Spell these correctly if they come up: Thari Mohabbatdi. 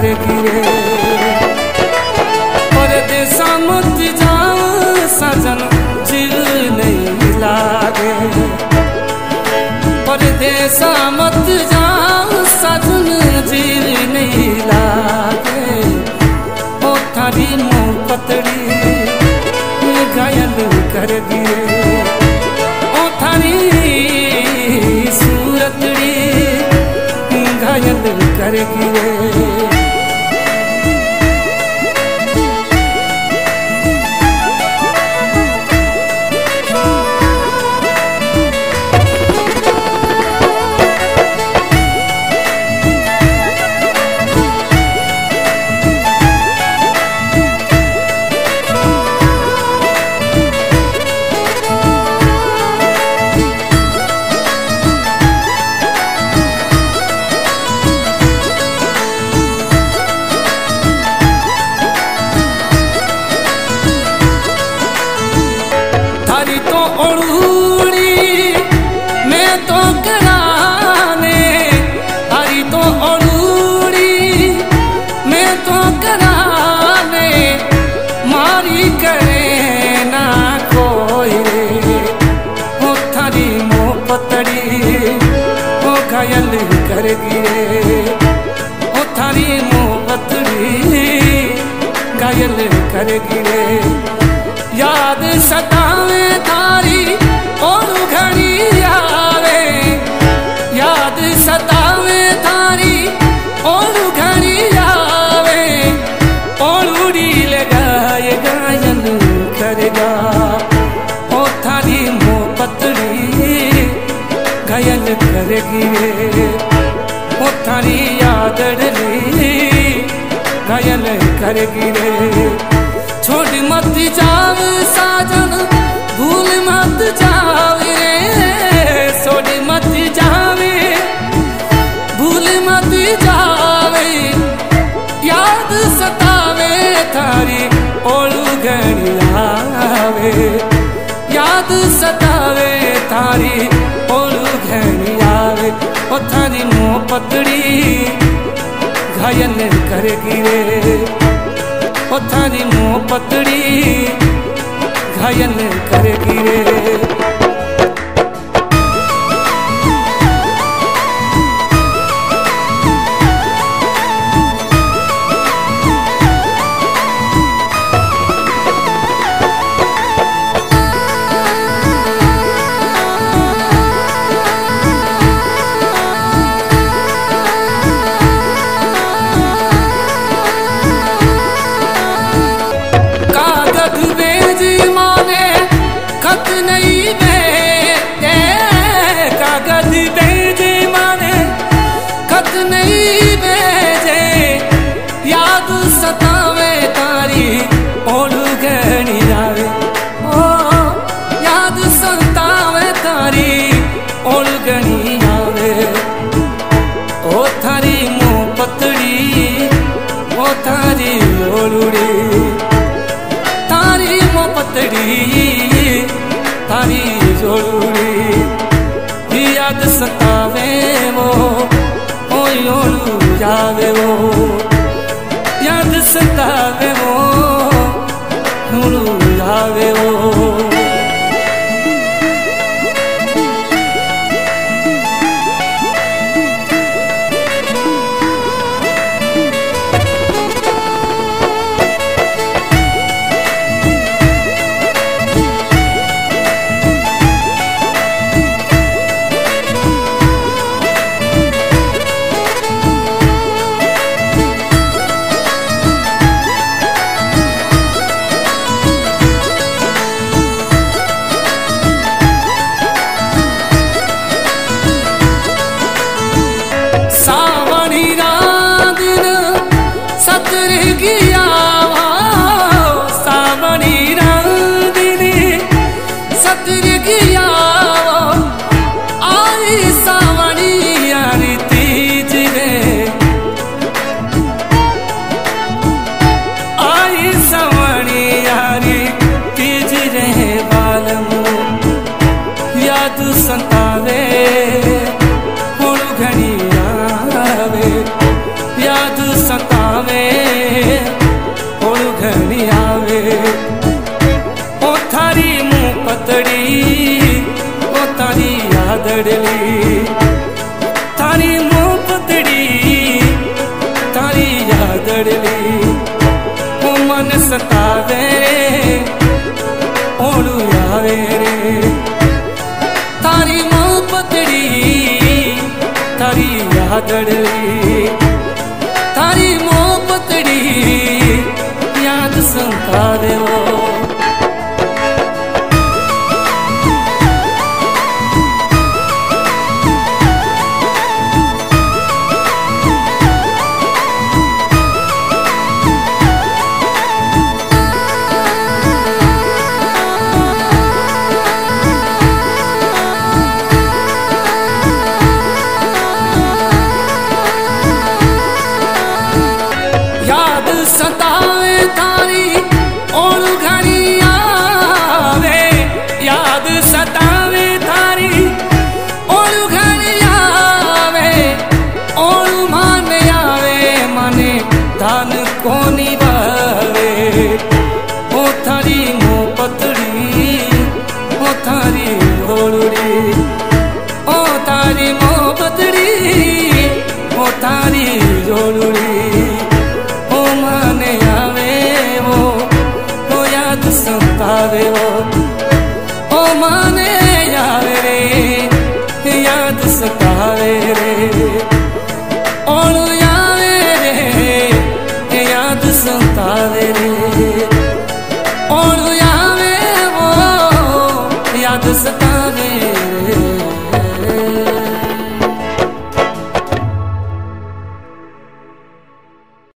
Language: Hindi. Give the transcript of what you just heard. पर गिरे। मरदे सामुत जाऊं सजन दिल नहीं लागे, मरदे सामुत जाऊं सजन दिल नहीं लागे। ओ थारी मोहब्बतड़ी घायल कर गिरे, ओ थारी सूरतड़ी घायल कर गिरे। ओ थारी मोहब्बतड़ी घायल कर गिरे। याद सतावे थारी और घड़ी आवे, याद सतावे थारी और घड़ी आवे। औड़ी लगाए घायल करेगा, ओ थारी मोहब्बतड़ी घायल कर गिरे। ओ थारी यादड़ी घायल कर गिरे। छोड़ मत जाओ साजन भूल मत जाओ रे, छोड़ मत जावे भूल मत जावे। याद सतावे थारी ओलू घड़ी आवे, याद सतावे थारी ओलू घड़ी आवे। ओ थारी मोहब्बतड़ी घायल कर गिरे, ओ थारी मोहब्बतड़ी घायल कर गिरे। थारी जोड़ी याद सतावे वो ओलू जावे वो, याद सतावे वो ओलू जावे वो। संतावे ओ थारी यादड़ली, थारी मोहब्बतड़ी, थारी यादड़ली। ओ मन सतावे ओड़ू यावे रे, थारी मोहब्बतड़ी, थारी यादड़ली, थारी मोहब्बतड़ी याद सतावे वो।